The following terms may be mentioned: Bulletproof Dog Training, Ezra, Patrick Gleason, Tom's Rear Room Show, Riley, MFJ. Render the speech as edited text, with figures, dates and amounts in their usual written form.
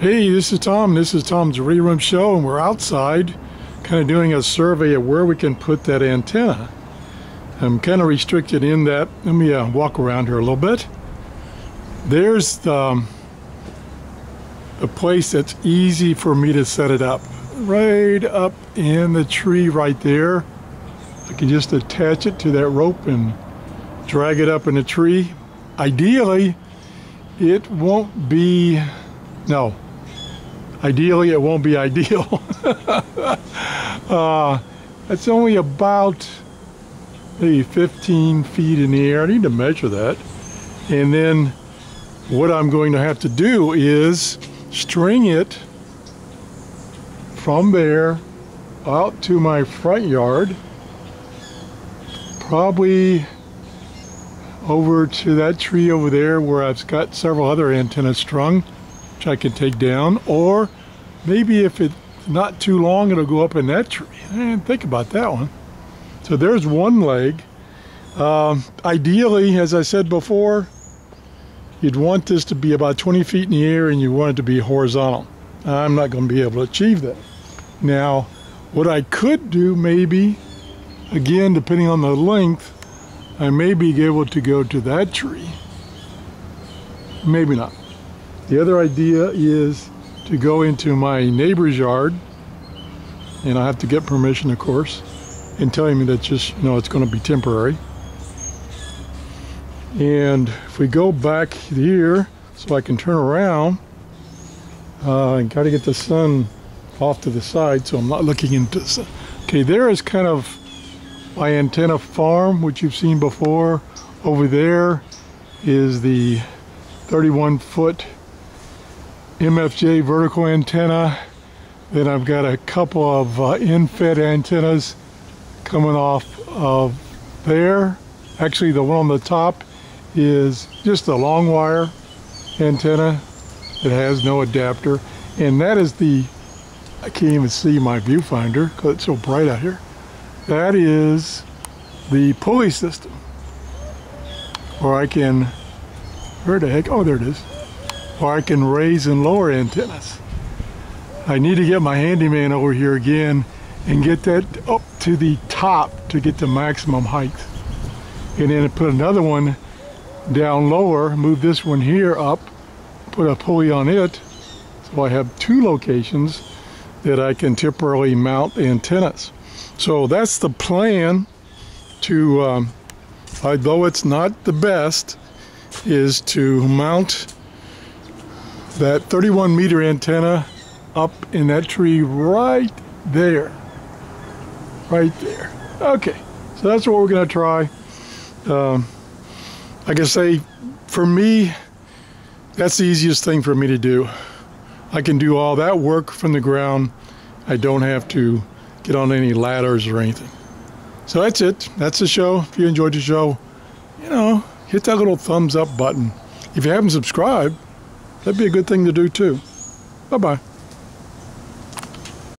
Hey, this is Tom. This is Tom's Rear Room Show, and we're outside kind of doing a survey of where we can put that antenna. I'm kind of restricted in that. Let me walk around here a little bit. There's the place that's easy for me to set it up. Right up in the tree right there. I can just attach it to that rope and drag it up in the tree. Ideally, it won't be... No. Ideally, it won't be ideal. It's only about maybe 15 feet in the air. I need to measure that. And then what I'm going to have to do is string it from there out to my front yard, probably over to that tree over there where I've got several other antennas strung, which I can take down. Or maybe if it's not too long, it'll go up in that tree. I didn't think about that one. So there's one leg. Ideally, as I said before, you'd want this to be about 20 feet in the air and you want it to be horizontal. I'm not going to be able to achieve that. Now, what I could do maybe, again, depending on the length, I may be able to go to that tree. Maybe not. The other idea is to go into my neighbor's yard, and I have to get permission, of course, and telling me that just, you know, it's going to be temporary. And if we go back here, so I can turn around, I got to get the sun off to the side, so I'm not looking into the sun. Okay, there is kind of my antenna farm, which you've seen before. Over there is the 31-foot MFJ vertical antenna. Then I've got a couple of in-fed antennas coming off of there. Actually, the one on the top is just a long wire antenna. It has no adapter. And that is the, I can't even see my viewfinder because it's so bright out here. That is the pulley system. Or I can, where the heck, oh there it is. Or I can raise and lower antennas. I need to get my handyman over here again and get that up to the top to get the maximum height. And then put another one down lower, move this one here up, put a pulley on it. So I have two locations that I can temporarily mount antennas. So that's the plan to, although it's not the best, is to mount that 31-meter antenna up in that tree right there. Right there. Okay, so that's what we're going to try. Like I say, for me, that's the easiest thing for me to do. I can do all that work from the ground. I don't have to get on any ladders or anything. So that's it. That's the show. If you enjoyed the show, you know, hit that little thumbs up button. If you haven't subscribed, that'd be a good thing to do too. Bye-bye.